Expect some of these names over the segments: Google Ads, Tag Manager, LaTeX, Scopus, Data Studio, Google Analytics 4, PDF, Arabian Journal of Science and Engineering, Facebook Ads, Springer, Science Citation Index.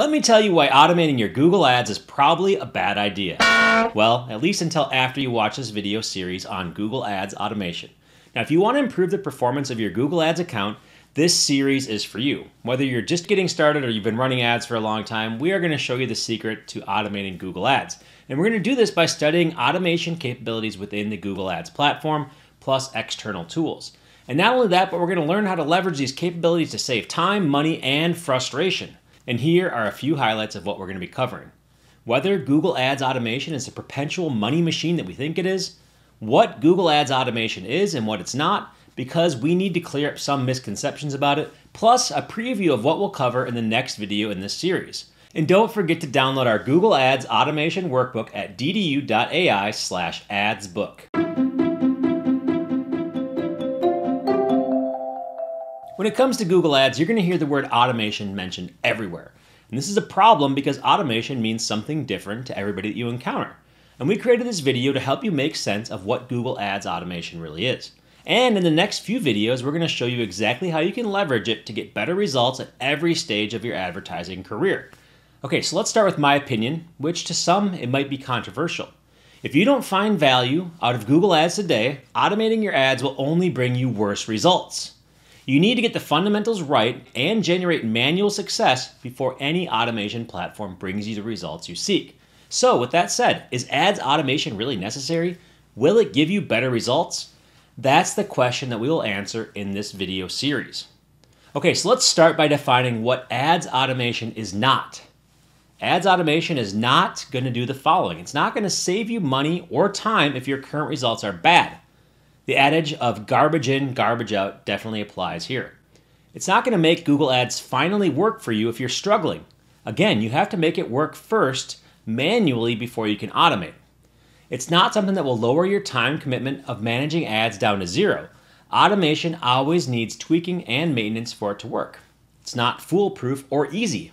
Let me tell you why automating your Google Ads is probably a bad idea. Well, at least until after you watch this video series on Google Ads automation. Now, if you want to improve the performance of your Google Ads account, this series is for you. Whether you're just getting started or you've been running ads for a long time, we are going to show you the secret to automating Google Ads. And we're going to do this by studying automation capabilities within the Google Ads platform, plus external tools. And not only that, but we're going to learn how to leverage these capabilities to save time, money, and frustration. And here are a few highlights of what we're going to be covering. Whether Google Ads automation is the perpetual money machine that we think it is, what Google Ads automation is and what it's not, because we need to clear up some misconceptions about it, plus a preview of what we'll cover in the next video in this series. And don't forget to download our Google Ads automation workbook at ddu.ai/adsbook. When it comes to Google Ads, you're going to hear the word automation mentioned everywhere. And this is a problem because automation means something different to everybody that you encounter. And we created this video to help you make sense of what Google Ads automation really is. And in the next few videos, we're going to show you exactly how you can leverage it to get better results at every stage of your advertising career. Okay, so let's start with my opinion, which to some, it might be controversial. If you don't find value out of Google Ads today, automating your ads will only bring you worse results. You need to get the fundamentals right and generate manual success before any automation platform brings you the results you seek. So with that said, is ads automation really necessary? Will it give you better results? That's the question that we will answer in this video series. Okay, so let's start by defining what ads automation is not. Ads automation is not going to do the following. It's not going to save you money or time if your current results are bad. The adage of garbage in, garbage out definitely applies here. It's not going to make Google Ads finally work for you if you're struggling. Again, you have to make it work first manually before you can automate. It's not something that will lower your time commitment of managing ads down to zero. Automation always needs tweaking and maintenance for it to work. It's not foolproof or easy.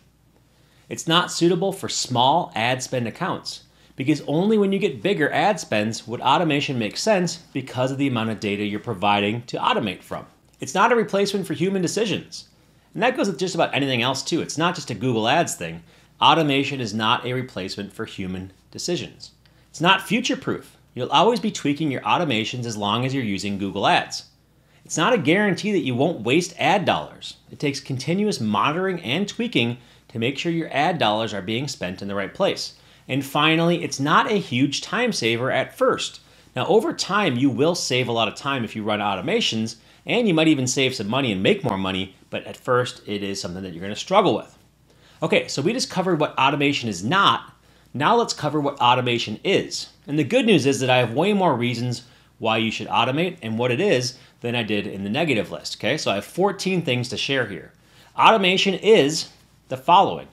It's not suitable for small ad spend accounts because only when you get bigger ad spends would automation make sense because of the amount of data you're providing to automate from. It's not a replacement for human decisions. And that goes with just about anything else too. It's not just a Google Ads thing. Automation is not a replacement for human decisions. It's not future-proof. You'll always be tweaking your automations as long as you're using Google Ads. It's not a guarantee that you won't waste ad dollars. It takes continuous monitoring and tweaking to make sure your ad dollars are being spent in the right place. And finally, it's not a huge time saver at first. Now, over time, you will save a lot of time if you run automations, and you might even save some money and make more money, but at first, it is something that you're going to struggle with. Okay, so we just covered what automation is not. Now let's cover what automation is. And the good news is that I have way more reasons why you should automate and what it is than I did in the negative list, okay? So I have 14 things to share here. Automation is the following.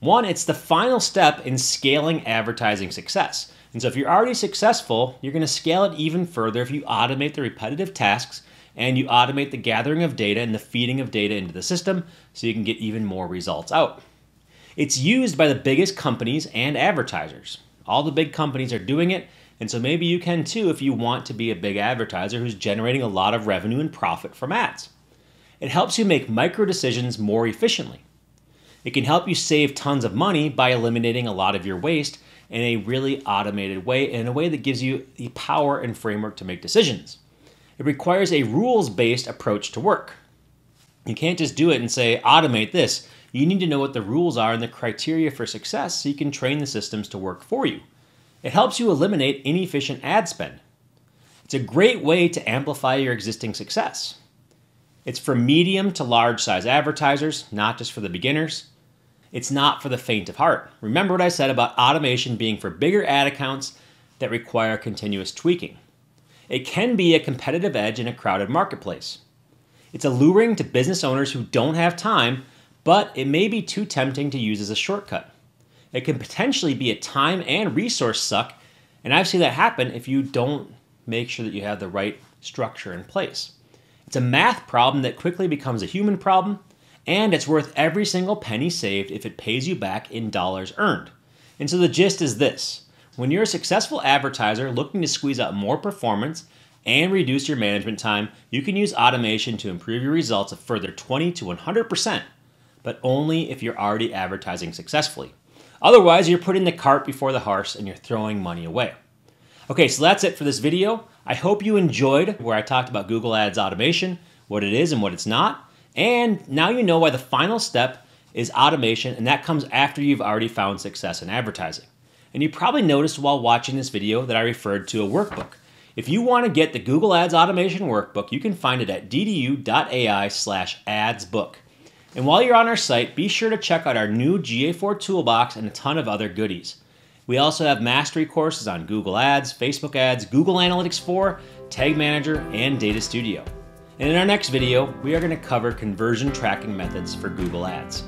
One, it's the final step in scaling advertising success. And so if you're already successful, you're gonna scale it even further if you automate the repetitive tasks and you automate the gathering of data and the feeding of data into the system so you can get even more results out. It's used by the biggest companies and advertisers. All the big companies are doing it, and so maybe you can too if you want to be a big advertiser who's generating a lot of revenue and profit from ads. It helps you make micro decisions more efficiently. It can help you save tons of money by eliminating a lot of your waste in a really automated way, in a way that gives you the power and framework to make decisions. It requires a rules-based approach to work. You can't just do it and say, automate this. You need to know what the rules are and the criteria for success so you can train the systems to work for you. It helps you eliminate inefficient ad spend. It's a great way to amplify your existing success. It's for medium to large size advertisers, not just for the beginners. It's not for the faint of heart. Remember what I said about automation being for bigger ad accounts that require continuous tweaking. It can be a competitive edge in a crowded marketplace. It's alluring to business owners who don't have time, but it may be too tempting to use as a shortcut. It can potentially be a time and resource suck, and I've seen that happen if you don't make sure that you have the right structure in place. It's a math problem that quickly becomes a human problem, and it's worth every single penny saved if it pays you back in dollars earned. And so the gist is this. When you're a successful advertiser looking to squeeze out more performance and reduce your management time, you can use automation to improve your results a further 20 to 100%. but only if you're already advertising successfully. Otherwise, you're putting the cart before the horse and you're throwing money away. Okay, so that's it for this video. I hope you enjoyed where I talked about Google Ads automation, what it is and what it's not. And now you know why the final step is automation, and that comes after you've already found success in advertising. And you probably noticed while watching this video that I referred to a workbook. If you want to get the Google Ads automation workbook, you can find it at ddu.ai/adsbook. And while you're on our site, be sure to check out our new GA4 toolbox and a ton of other goodies. We also have mastery courses on Google Ads, Facebook Ads, Google Analytics 4, Tag Manager, and Data Studio. And in our next video, we are going to cover conversion tracking methods for Google Ads.